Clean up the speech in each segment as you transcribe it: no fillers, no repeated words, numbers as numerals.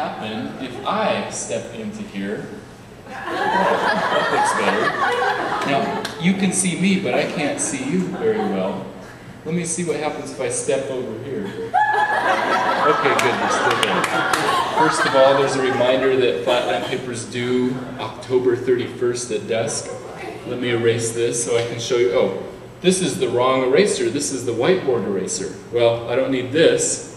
happen if I step into here? That looks better. Now, you can see me, but I can't see you very well. Let me see what happens if I step over here. Okay, good, we're still there. First of all, there's a reminder that Flatland papers due October 31st at dusk. Let me erase this so I can show you. Oh, this is the wrong eraser. This is the whiteboard eraser. Well, I don't need this.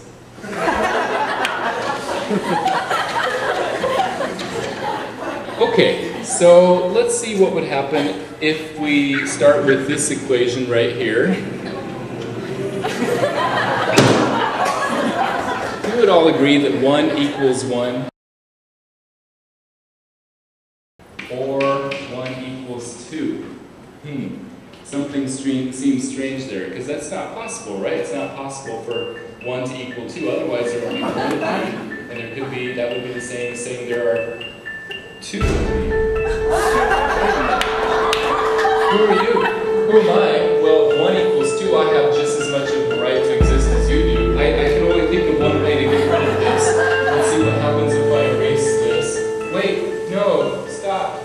Okay, so let's see what would happen if we start with this equation right here. We would all agree that 1 equals 1, or 1 equals 2. Something seems strange there, because that's not possible, right? It's not possible for 1 to equal 2, otherwise there would be 1 to 9. And it could be, that would be the same as saying there are 2. Who are you? Who am I? Well, 1 equals 2, I have just as much of the right to exist as you do. I can only think of one way to get rid of this. Let's see what happens if I erase this. Wait, no, stop.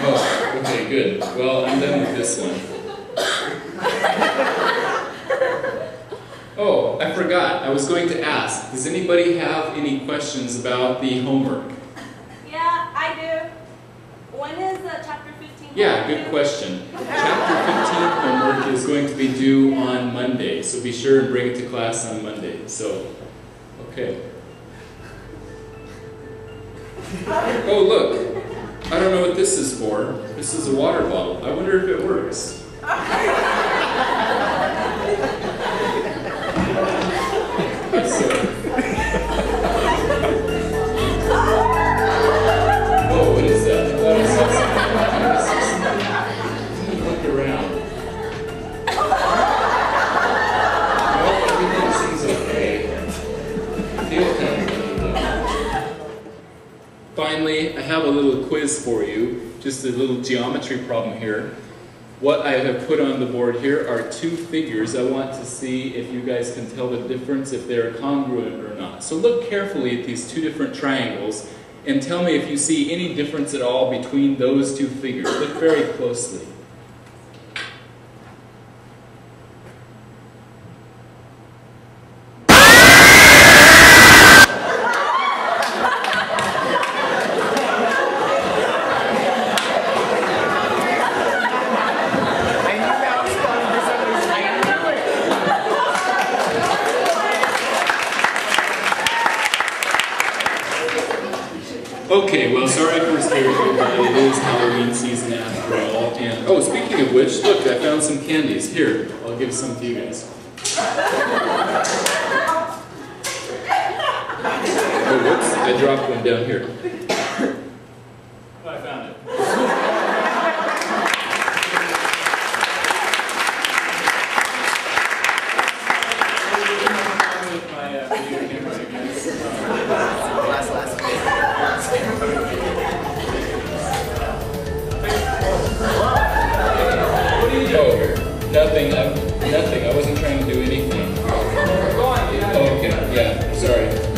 Oh, okay, good. Well, I'm done with this one. Oh, I forgot. I was going to ask, does anybody have any questions about the homework? Yeah, I do. When is the Chapter 15 homework? Yeah, good question. Chapter 15 homework is going to be due on Monday, so be sure and bring it to class on Monday. So, okay. Oh, look. I don't know what this is for. This is a water bottle. I wonder if it works. Whoa, what is that? What is this? Look around. Well, everything seems okay. I feel kind of good. Finally, I have a little quiz for you. Just a little geometry problem here. What I have put on the board here are two figures. I want to see if you guys can tell the difference, if they're congruent or not. So look carefully at these two different triangles and tell me if you see any difference at all between those two figures. Look very closely. Okay, well, sorry for scaring you, but it is Halloween season after all. And oh, speaking of which, look, I found some candies. Here, I'll give some to you guys. Oh, whoops, I dropped one down here. I found it. Nothing. I wasn't trying to do anything. Okay, yeah, sorry.